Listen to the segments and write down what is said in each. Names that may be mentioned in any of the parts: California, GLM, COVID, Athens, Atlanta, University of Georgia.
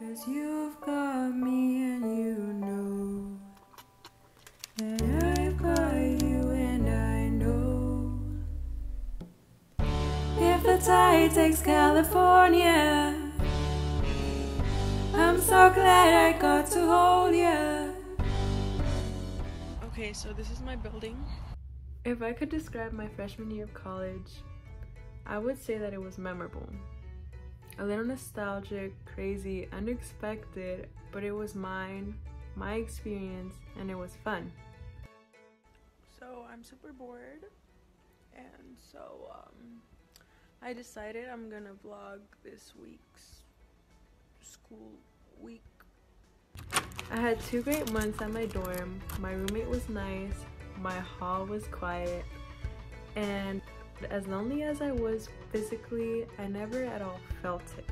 'Cause you've got me and you know that I've got you, and I know if the tide takes California, I'm so glad I got to hold you. Okay, so this is my building. If I could describe my freshman year of college, I would say that it was memorable. A little nostalgic, crazy, unexpected, but it was mine, my experience, and it was fun. So I'm super bored, and so I decided I'm gonna vlog this week's school week. I had 2 great months at my dorm. My roommate was nice, my hall was quiet, and as lonely as I was physically, I never at all felt it.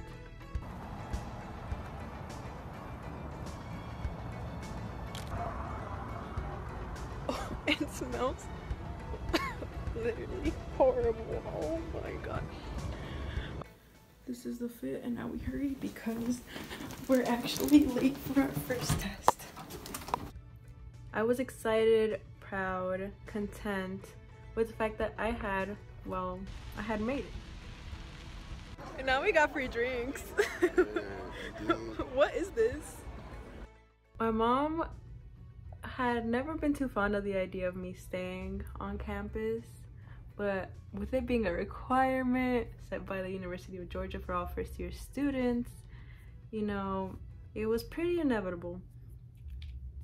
Oh, it smells literally horrible. Oh my god. This is the fit, and now we hurry because we're actually late for our first test. I was excited, proud, content with the fact that I had made it. And now we got free drinks. What is this? My mom had never been too fond of the idea of me staying on campus, but with it being a requirement set by the University of Georgia for all first-year students, you know, it was pretty inevitable.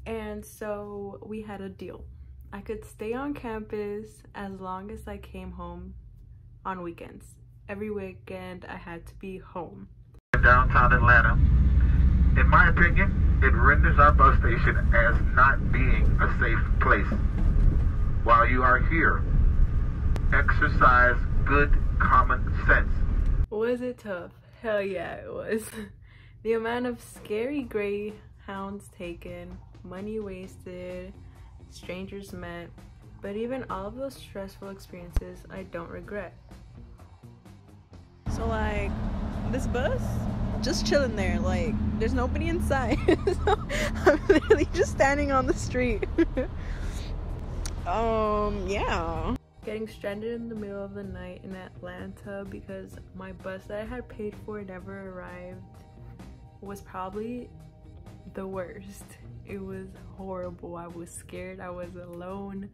And so we had a deal. I could stay on campus as long as I came home on weekends. Every weekend I had to be home. Downtown Atlanta, in my opinion, it renders our bus station as not being a safe place. While you are here, exercise good common sense. Was it tough? Hell yeah, it was. The amount of scary greyhounds taken, money wasted, strangers met, but even all of those stressful experiences I don't regret. So like, this bus, just chilling there, like there's nobody inside. So I'm literally just standing on the street. Yeah. Getting stranded in the middle of the night in Atlanta because my bus that I had paid for never arrived was probably the worst. It was horrible. I was scared. I was alone.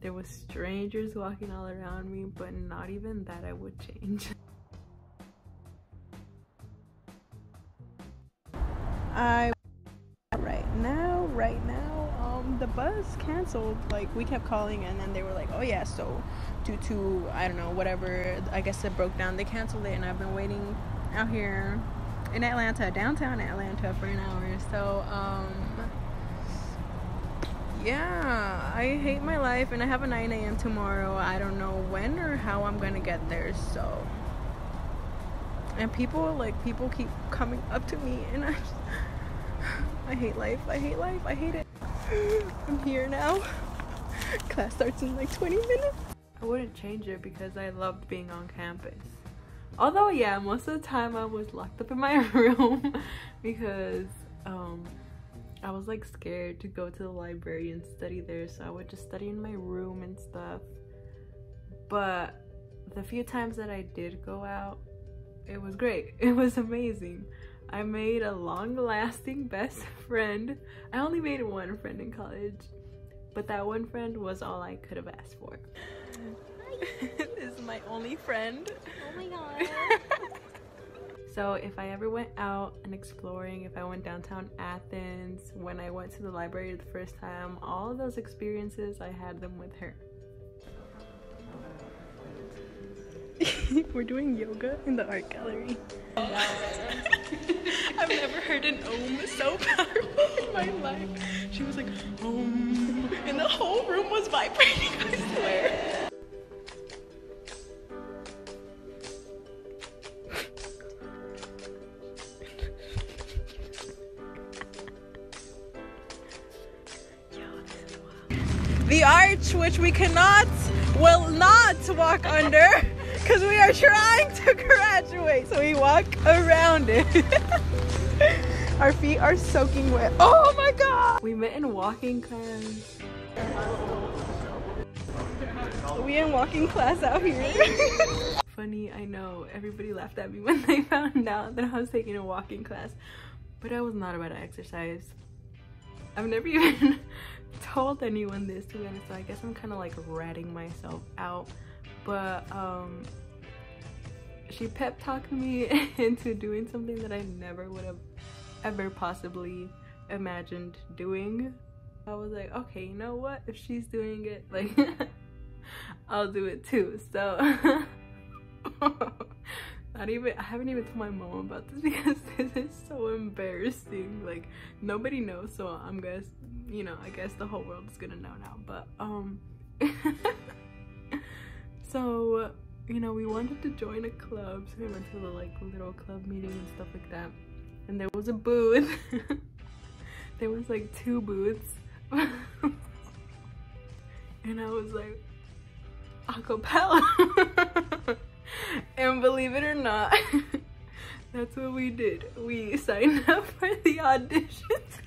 There was strangers walking all around me, but not even that I would change. Right now, the bus canceled. Like, we kept calling, and then they were like, oh yeah, so due to, I don't know, whatever, I guess it broke down, they canceled it, and I've been waiting out here in Atlanta, downtown Atlanta, for an hour. So, yeah, I hate my life, and I have a 9 a.m. tomorrow. I don't know when or how I'm gonna get there, so. And people keep coming up to me, and I just, I hate life, I hate it. I'm here now. Class starts in like 20 minutes. I wouldn't change it because I loved being on campus. Although, yeah, most of the time I was locked up in my room because, I was like scared to go to the library and study there, so I would just study in my room and stuff. But the few times that I did go out, it was great. It was amazing. I made a long-lasting best friend. I only made one friend in college, but that one friend was all I could have asked for. This is my only friend. Oh my god. So if I ever went out and exploring, if I went downtown Athens, when I went to the library the first time, all of those experiences, I had them with her. We're doing yoga in the art gallery. I've never heard an om so powerful in my life. She was like, om, and the whole room was vibrating, I swear. The arch, which we will not walk under because we are trying to graduate, so we walk around it. Our feet are soaking wet. Oh my god! We met in walking class. We in walking class out here. Funny, I know. Everybody laughed at me when they found out that I was taking a walking class. But I was not about to exercise. I've never even told anyone this, to be honest, so I guess I'm kind of like ratting myself out. But she pep talked me into doing something that I never would have ever possibly imagined doing. I was like, okay, you know what? If she's doing it, like, I'll do it too. So, I haven't even told my mom about this because this is so embarrassing. Like, nobody knows, so I'm guess, you know, I guess the whole world is gonna know now. But so, you know, we wanted to join a club, so we went to the like little club meeting and stuff like that. And there was a booth. There was like 2 booths. And I was like, acapella. And believe it or not, that's what we did. We signed up for the auditions.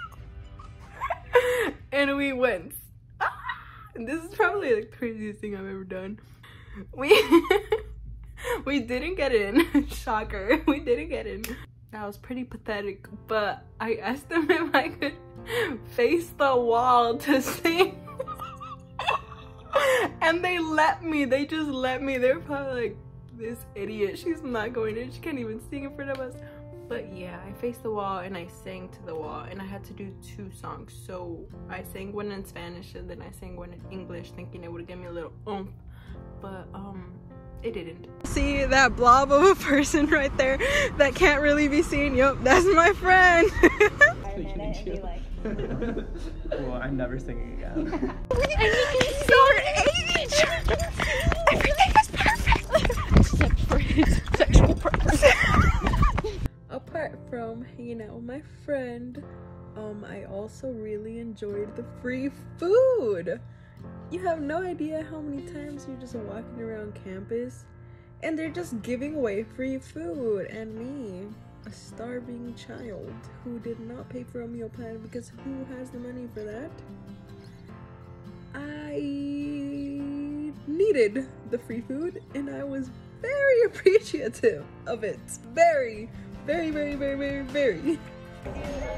And we went. And this is probably the craziest thing I've ever done. We didn't get in. Shocker. We didn't get in. That was pretty pathetic, but I asked them if I could face the wall to sing. And they let me. They just let me. They were probably like, this idiot, she's not going in, she can't even sing in front of us. But yeah, I faced the wall and I sang to the wall, and I had to do 2 songs. So I sang one in Spanish and then I sang one in English, thinking it would give me a little oomph, but it didn't. See that blob of a person right there that can't really be seen? Yup, that's my friend. Well, I'm never singing again. You're 80. Everything is perfect except for his sexual preference. Apart from hanging out with my friend, I also really enjoyed the free food. You have no idea how many times you're just walking around campus and they're just giving away free food, and me, a starving child who did not pay for a meal plan because who has the money for that? I needed the free food and I was very appreciative of it. Very, very, very, very, very, very.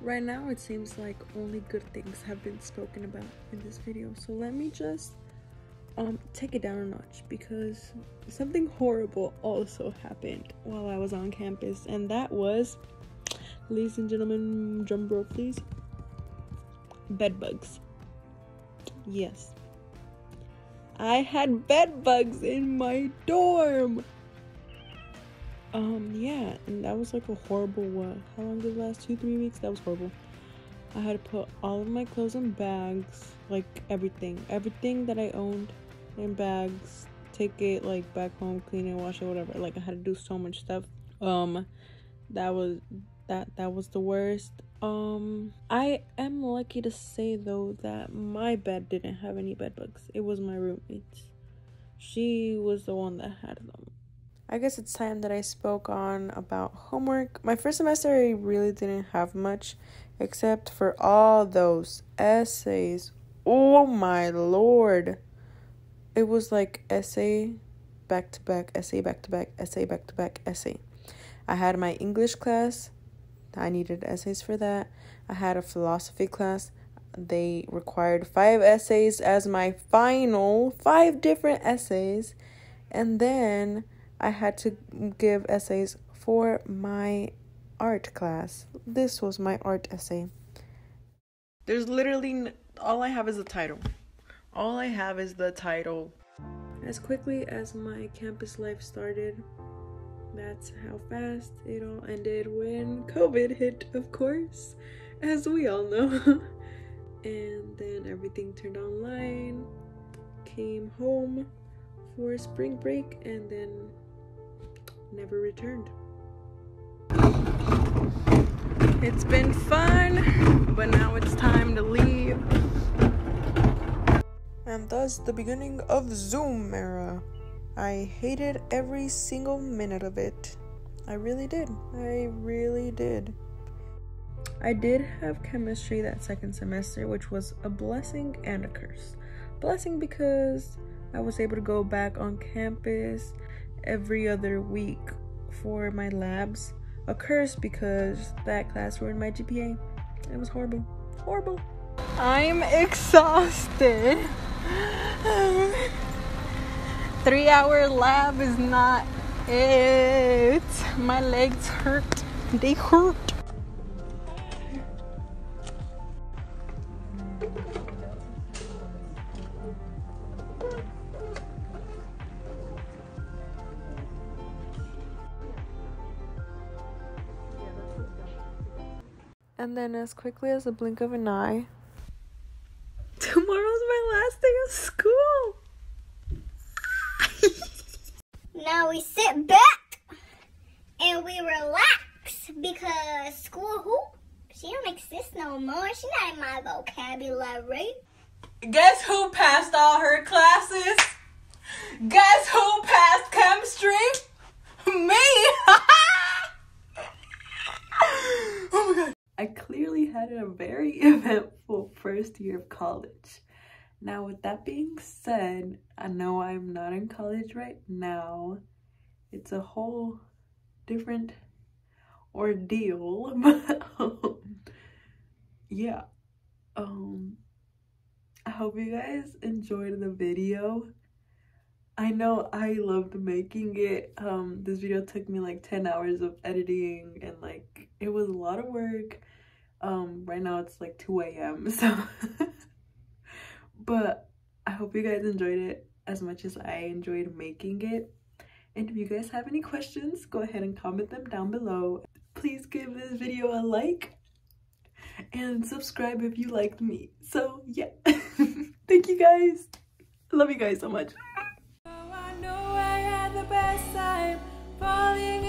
Right now it seems like only good things have been spoken about in this video, so let me just take it down a notch, because something horrible also happened while I was on campus, and that was, ladies and gentlemen, drum roll please, bed bugs. Yes, I had bed bugs in my dorm. Yeah, and that was like a horrible, what, how long did it last? 2-3 weeks? That was horrible. I had to put all of my clothes in bags, like everything that I owned in bags, take it like back home, clean it, wash it, whatever. Like I had to do so much stuff. That was the worst. I am lucky to say though that my bed didn't have any bed bugs. It was my roommate's. She was the one that had them. I guess it's time that I spoke on about homework. My first semester I really didn't have much except for all those essays. Oh my lord. It was like essay back to back, essay back to back, essay back to back, essay. I had my English class. I needed essays for that. I had a philosophy class. They required 5 essays as my final, 5 different essays. And then I had to give essays for my art class. This was my art essay. There's literally all I have is the title. All I have is the title. As quickly as my campus life started, that's how fast it all ended when COVID hit, of course, as we all know. And then everything turned online, came home, for spring break and then never returned. It's been fun, but now it's time to leave. And thus the beginning of Zoom era. I hated every single minute of it. I really did. I really did. I did have chemistry that second semester, which was a blessing and a curse. Blessing because I was able to go back on campus every other week for my labs. A curse because that class ruined my GPA. It was horrible. Horrible. I'm exhausted. 3-hour lab is not it. My legs hurt. They hurt. And then as quickly as a blink of an eye, tomorrow's my last day of school. Now we sit back and we relax because school who? She don't exist no more. She not in my vocabulary. Guess who passed all her classes? Guess who passed chemistry? Me! Oh my god. I clearly had a very eventful first year of college. Now, with that being said, I know I'm not in college right now. It's a whole different ordeal, but yeah. I hope you guys enjoyed the video. I know I loved making it. This video took me like 10 hours of editing and like it was a lot of work. Right now it's like 2 a.m. so but I hope you guys enjoyed it as much as I enjoyed making it. And if you guys have any questions, go ahead and comment them down below. Please give this video a like and subscribe if you liked me. So yeah. Thank you guys. I love you guys so much. Falling